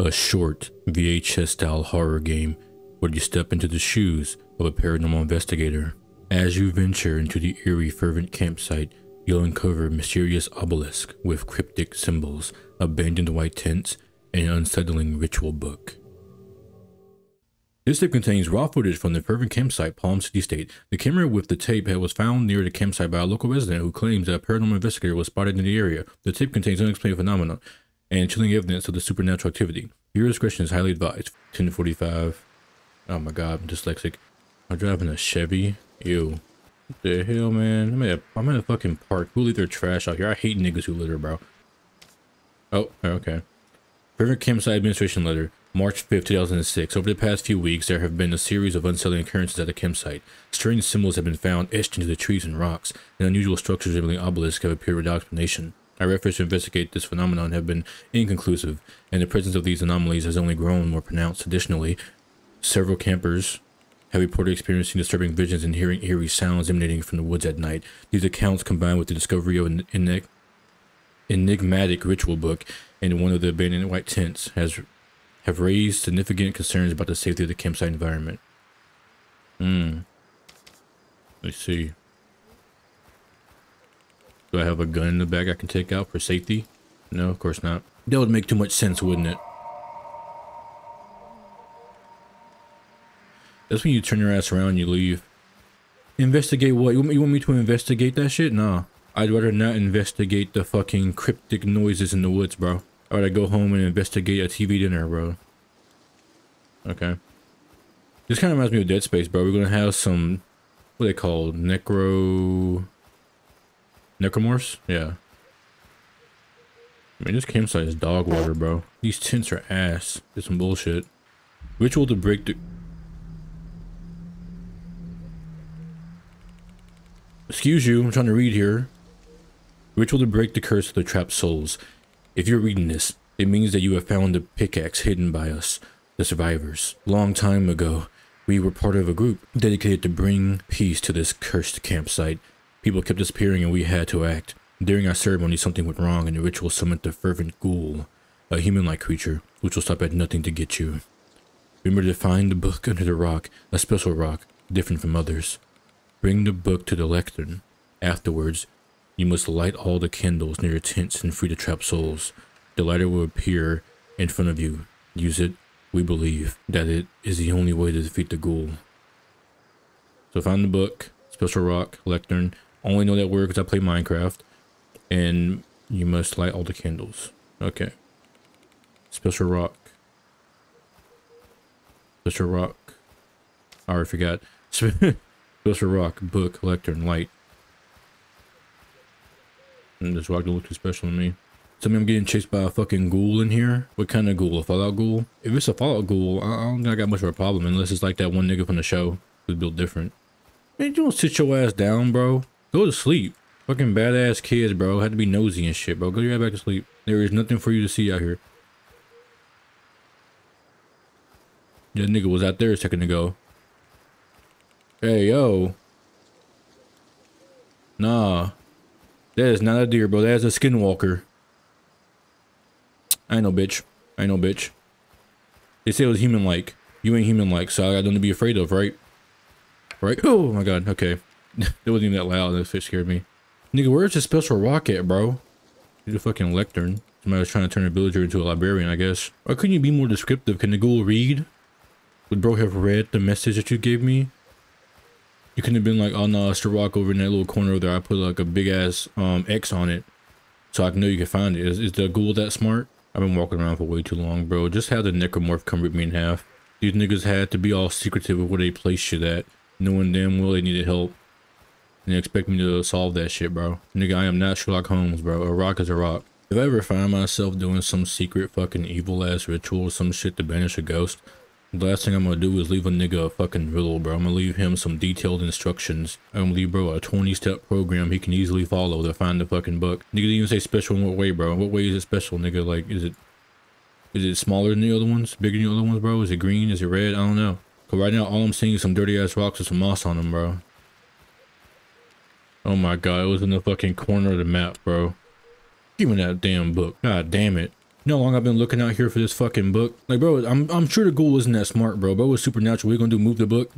A short VHS-style horror game where you step into the shoes of a paranormal investigator. As you venture into the eerie fervent campsite, you'll uncover mysterious obelisks with cryptic symbols, abandoned white tents, and an unsettling ritual book. This tape contains raw footage from the fervent campsite, Palm City State. The camera with the tape was found near the campsite by a local resident who claims that a paranormal investigator was spotted in the area. The tape contains unexplained phenomena and chilling evidence of the supernatural activity. Viewer discretion is highly advised. 10 to 45. Oh my god, I'm dyslexic. I'm driving a Chevy. Ew. What the hell, man? I'm in a fucking park. Who litter trash out here? I hate niggas who litter, bro. Oh, okay. Fervent Campsite Administration Letter, March 5, 2006. Over the past few weeks, there have been a series of unsettling occurrences at the campsite. Strange symbols have been found etched into the trees and rocks, and unusual structures resembling obelisks have appeared without explanation. Our efforts to investigate this phenomenon have been inconclusive, and the presence of these anomalies has only grown more pronounced. Additionally, several campers have reported experiencing disturbing visions and hearing eerie sounds emanating from the woods at night. These accounts, combined with the discovery of an enigmatic ritual book and one of the abandoned white tents, have raised significant concerns about the safety of the campsite environment. Let's see. Do I have a gun in the bag I can take out for safety? No, of course not. That would make too much sense, wouldn't it? That's when you turn your ass around and you leave. Investigate what? You want me to investigate that shit? Nah. I'd rather not investigate the fucking cryptic noises in the woods, bro. I'd rather go home and investigate a TV dinner, bro. Okay. This kind of reminds me of Dead Space, bro. We're gonna have some... what are they called? Necromorphs? Yeah. I mean, this campsite is dog water, bro. These tents are ass. It's some bullshit. Ritual to break the... excuse you, I'm trying to read here. Ritual to break the curse of the trapped souls. If you're reading this, it means that you have found the pickaxe hidden by us, the survivors. Long time ago, we were part of a group dedicated to bring peace to this cursed campsite. People kept disappearing and we had to act. During our ceremony, something went wrong and the ritual summoned the fervent ghoul, a human-like creature which will stop at nothing to get you. Remember to find the book under the rock, a special rock, different from others. Bring the book to the lectern. Afterwards, you must light all the candles near your tents and free the trapped souls. The lighter will appear in front of you. Use it. We believe that it is the only way to defeat the ghoul. So find the book, special rock, lectern. I only know that word because I play Minecraft. And you must light all the candles. Okay. Special rock. Special rock. I already forgot. Special rock, book, lectern, light. And this rock don't look too special to me. So I'm getting chased by a fucking ghoul in here. What kind of ghoul? A Fallout ghoul? If it's a Fallout ghoul, I don't think I got much of a problem unless it's like that one nigga from the show who's built different. Man, you don't sit your ass down, bro. Go to sleep. Fucking badass kids, bro. Had to be nosy and shit, bro. Go right back to sleep. There is nothing for you to see out here. That nigga was out there a second ago. Hey, yo. Nah. That is not a deer, bro. That is a skinwalker. I know, bitch. I know, bitch. They say it was human-like. You ain't human-like, so I got nothing to be afraid of, right? Right? Oh, my God. Okay. That wasn't even that loud. That shit scared me. Nigga, where's the special rocket, bro? It's a fucking lectern. Somebody was trying to turn a villager into a librarian, I guess. Why couldn't you be more descriptive? Can the ghoul read? Would bro have read the message that you gave me? You couldn't have been like, oh no, it's the rock over in that little corner over there. I put like a big ass X on it so I know you can find it. Is the ghoul that smart? I've been walking around for way too long, bro. Just have the necromorph come rip me in half. These niggas had to be all secretive of where they place shit at, knowing damn well they needed help. And they expect me to solve that shit, bro. Nigga, I am not Sherlock Holmes, bro. A rock is a rock. If I ever find myself doing some secret fucking evil ass ritual or some shit to banish a ghost, the last thing I'm gonna do is leave a nigga a fucking riddle, bro. I'm gonna leave him some detailed instructions. I'm gonna leave, bro, a 20-step program he can easily follow to find the fucking book. Nigga didn't even say special in what way, bro. What way is it special, nigga? Like, is it smaller than the other ones? Bigger than the other ones, bro? Is it green? Is it red? I don't know. Cause right now, all I'm seeing is some dirty-ass rocks with some moss on them, bro. Oh my god, it was in the fucking corner of the map, bro. Give me that damn book. God damn it. You know how long I've been looking out here for this fucking book? Like, bro, I'm sure the ghoul isn't that smart, bro. Bro was supernatural. What you gonna do, move the book?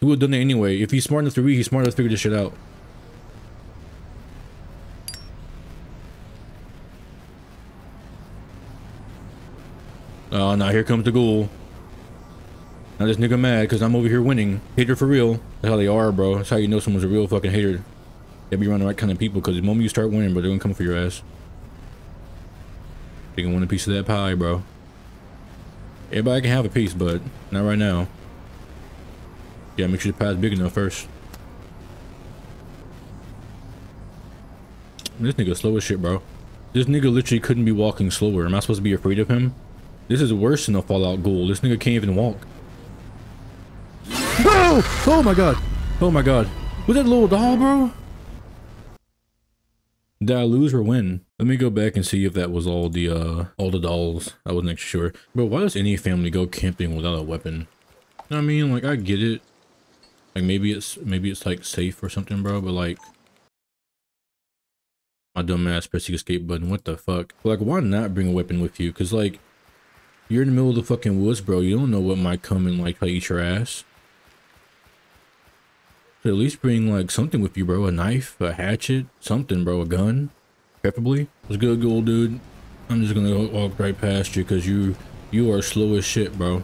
He would've done it anyway. If he's smart enough to read, he's smart enough to figure this shit out. Oh, now here comes the ghoul. Now this nigga mad because I'm over here winning. Hater for real. That's how they are, bro. That's how you know someone's a real fucking hater. They be around the right kind of people, because the moment you start winning, bro, they're gonna come for your ass. They can win a piece of that pie, bro. Everybody can have a piece, but not right now. Yeah, make sure the pie's big enough first. This nigga slow as shit, bro. This nigga literally couldn't be walking slower. Am I supposed to be afraid of him? This is worse than a Fallout ghoul. This nigga can't even walk. Oh! Oh my god. Oh my god. Was that little doll, bro? Did I lose or win? Let me go back and see if that was all the dolls. I wasn't actually sure. Bro, why does any family go camping without a weapon? I mean, like, I get it. Like, maybe it's like safe or something, bro, but like, my dumb ass pressing escape button. What the fuck? Like, why not bring a weapon with you? Cause like, you're in the middle of the fucking woods, bro. You don't know what might come and like eat your ass. So at least bring like something with you, bro. A knife, a hatchet, something, bro. A gun, preferably. What's good, ghoul dude? I'm just gonna walk right past you because you are slow as shit, bro.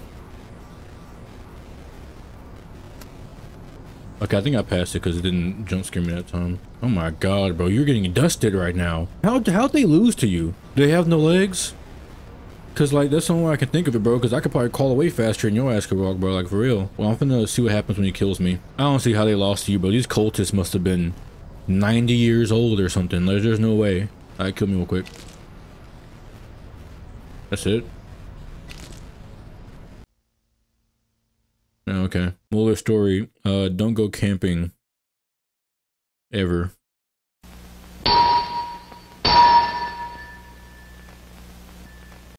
Okay, I think I passed it because it didn't jump scare me that time. Oh my god, bro. You're getting dusted right now. How'd they lose to you? Do they have no legs? Cause like, that's the only way I can think of it, bro. Cause I could probably call away faster than your ass could walk, bro. Like, for real. Well, I'm finna see what happens when he kills me. I don't see how they lost to you, bro. These cultists must have been 90 years old or something. There's no way. Alright, kill me real quick. That's it. Okay. Moral of the story. Don't go camping. Ever.